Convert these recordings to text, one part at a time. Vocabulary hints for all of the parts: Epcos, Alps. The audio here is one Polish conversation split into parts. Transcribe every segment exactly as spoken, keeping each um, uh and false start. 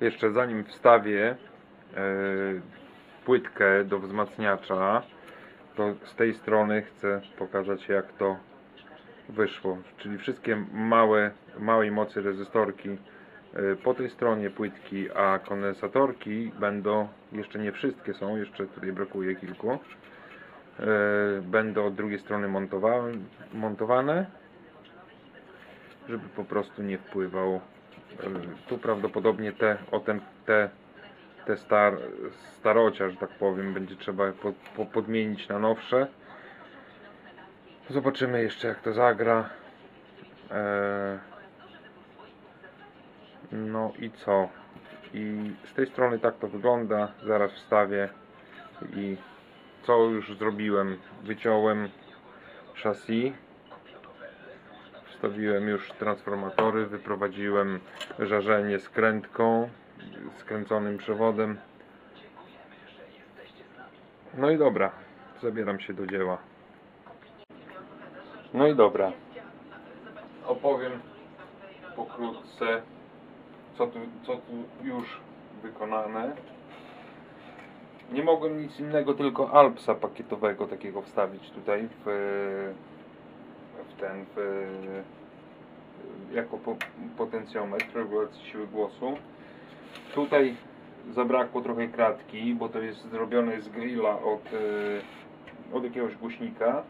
jeszcze zanim wstawię płytkę do wzmacniacza, to z tej strony chcę pokazać, jak to wyszło. Czyli wszystkie małe, małej mocy rezystorki po tej stronie płytki, a kondensatorki będą, jeszcze nie wszystkie są, jeszcze tutaj brakuje kilku, będą od drugiej strony montowane, żeby po prostu nie wpływał. Tu prawdopodobnie te, o ten, te, te star, starocia, że tak powiem, będzie trzeba po, po, podmienić na nowsze. Zobaczymy jeszcze, jak to zagra. Eee, no i co? I z tej strony tak to wygląda. Zaraz wstawię i co już zrobiłem? Wyciąłem chassis. Wstawiłem już transformatory, wyprowadziłem żarzenie skrętką, skręconym przewodem. No i dobra, zabieram się do dzieła. No i dobra, opowiem pokrótce, co tu, co tu już wykonane. Nie mogłem nic innego, tylko Alpsa pakietowego takiego wstawić tutaj w ten w, jako po, potencjometr regulacji siły głosu. Tutaj zabrakło trochę kratki, bo to jest zrobione z grilla od, od jakiegoś głośnika,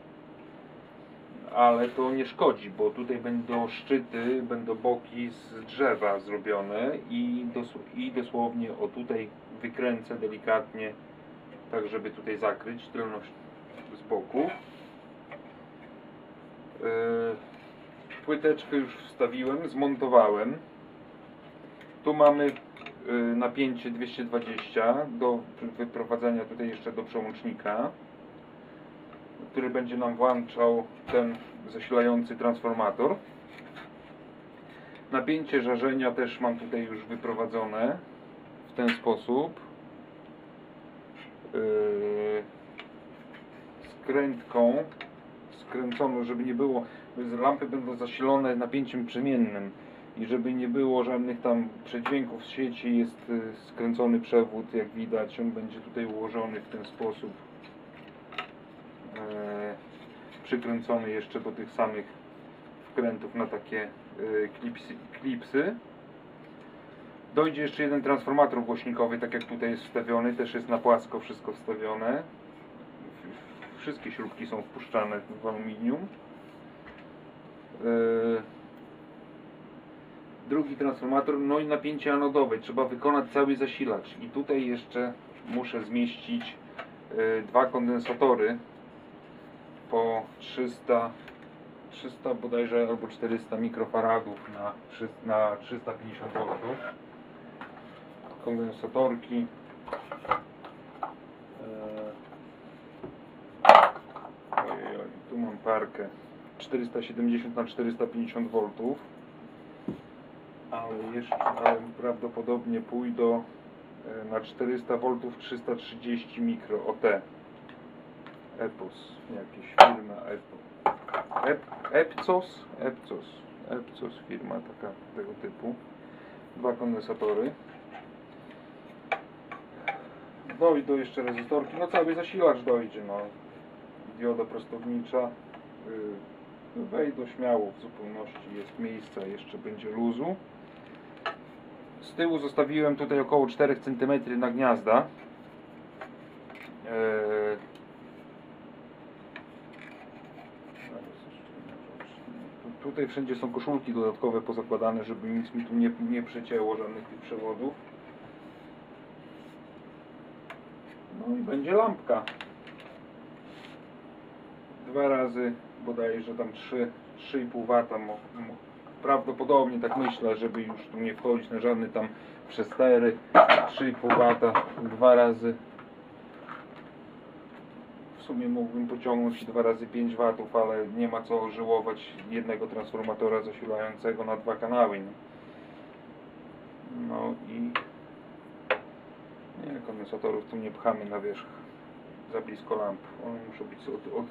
ale to nie szkodzi, bo tutaj będą szczyty, będą boki z drzewa zrobione i, dosł i dosłownie o tutaj wykręcę delikatnie, tak żeby tutaj zakryć tylność z boku. Płyteczkę już wstawiłem, zmontowałem. Tu mamy napięcie dwieście dwadzieścia do wyprowadzenia tutaj jeszcze do przełącznika, który będzie nam włączał ten zasilający transformator. Napięcie żarzenia też mam tutaj już wyprowadzone w ten sposób. Skrętką skręcono, żeby nie było, lampy będą zasilone napięciem przemiennym i żeby nie było żadnych tam przedźwięków z sieci, jest skręcony przewód, jak widać, on będzie tutaj ułożony w ten sposób, e, przykręcony jeszcze do tych samych wkrętów na takie e, klipsy, klipsy. Dojdzie jeszcze jeden transformator głośnikowy, tak jak tutaj jest wstawiony, też jest na płasko wszystko wstawione. Wszystkie śrubki są wpuszczane w aluminium. Yy... Drugi transformator, no i napięcie anodowe. Trzeba wykonać cały zasilacz. I tutaj jeszcze muszę zmieścić yy, dwa kondensatory po trzysta, trzysta bodajże albo czterysta mikrofaradów na, na trzysta pięćdziesiąt woltów. Kondensatorki. Tu mam parkę czterysta siedemdziesiąt na czterysta pięćdziesiąt woltów, ale jeszcze prawdopodobnie pójdę na czterysta woltów trzysta trzydzieści mikro O T. Epos, jakieś firma Epcos, Epcos, Epcos firma taka tego typu. Dwa kondensatory. Dojdą jeszcze rezystorki, no cały zasilacz dojdzie, no. Dioda prostownicza, wejdą śmiało, w zupełności jest miejsca, jeszcze będzie luzu. Z tyłu zostawiłem tutaj około cztery centymetry na gniazda. Tutaj wszędzie są koszulki dodatkowe pozakładane, żeby nic mi tu nie, nie przecięło żadnych tych przewodów. No i będzie lampka. Dwa razy, bodajże tam trzy, trzy i pół wata, prawdopodobnie tak myślę, żeby już tu nie wchodzić na żadny tam przestery, trzy i pół wata, dwa razy, w sumie mógłbym pociągnąć dwa razy pięć watów, ale nie ma co żyłować jednego transformatora zasilającego na dwa kanały, nie? No i nie, kondensatorów tu nie pchamy na wierzch za blisko lamp, one muszą być od, od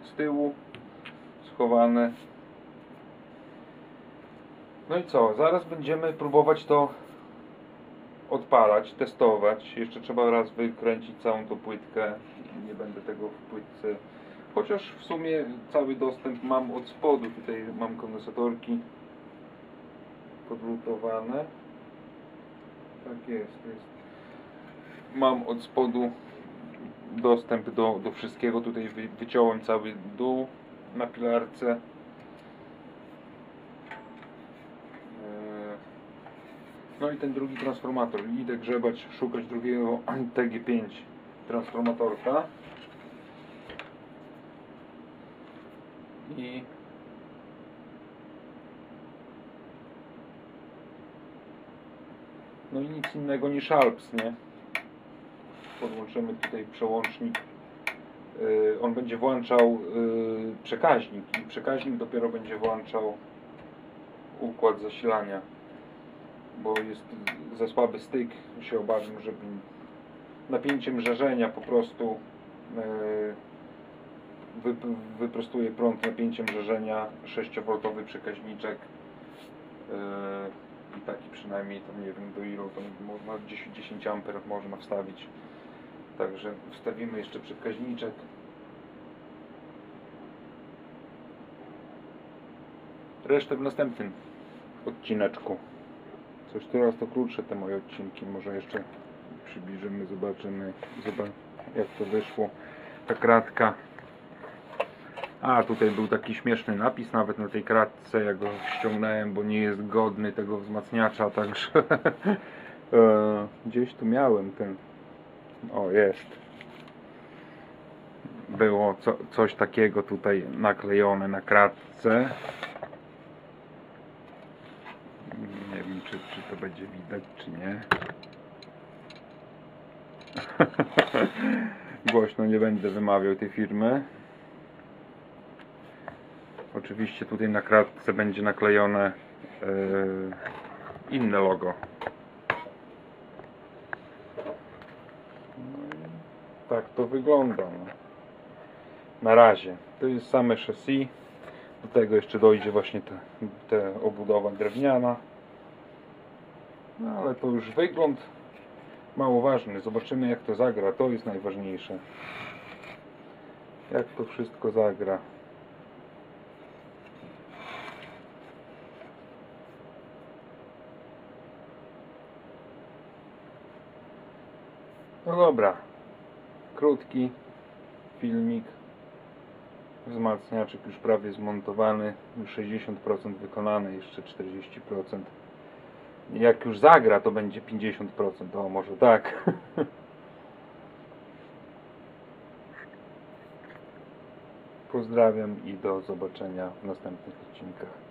z tyłu schowane. No i co? Zaraz będziemy próbować to odpalać, testować. Jeszcze trzeba raz wykręcić całą tą płytkę. Nie będę tego w płytce. Chociaż w sumie cały dostęp mam od spodu. Tutaj mam kondensatorki podlutowane. Tak jest, jest. Mam od spodu dostęp do, do wszystkiego. Tutaj wy, wyciąłem cały dół na pilarce. No i ten drugi transformator. Idę grzebać, szukać drugiego T G pięć transformatorka. I no i nic innego niż Alps, nie? Podłączymy tutaj przełącznik. Yy, on będzie włączał yy, przekaźnik i przekaźnik dopiero będzie włączał układ zasilania, bo jest za słaby styk, się obawiam, żeby napięciem żarzenia po prostu yy, Wy, wyprostuje prąd napięciem żarzenia, sześciowoltowy przekaźniczek yy, i taki przynajmniej, tam nie wiem do ilu, tam można dziesięć amperów można wstawić, także wstawimy jeszcze przekaźniczek. Resztę w następnym odcineczku. Coś teraz to krótsze te moje odcinki, może jeszcze przybliżymy, zobaczymy, zobaczymy jak to wyszło, ta kratka. A tutaj był taki śmieszny napis nawet na tej kratce, ja go ściągnąłem, bo nie jest godny tego wzmacniacza, także gdzieś tu miałem ten, o jest, było co, coś takiego tutaj naklejone na kratce, nie wiem czy, czy to będzie widać czy nie. Głośno nie będę wymawiał tej firmy. Oczywiście tutaj na kratce będzie naklejone yy, inne logo. Tak to wygląda. Na razie. To jest same chassis. Do tego jeszcze dojdzie właśnie ta, ta obudowa drewniana. No ale to już wygląd mało ważny. Zobaczymy jak to zagra. To jest najważniejsze. Jak to wszystko zagra. No dobra, krótki filmik, wzmacniaczek już prawie zmontowany, już sześćdziesiąt procent wykonany, jeszcze czterdzieści procent. Jak już zagra to będzie pięćdziesiąt procent, o może tak. Pozdrawiam i do zobaczenia w następnych odcinkach.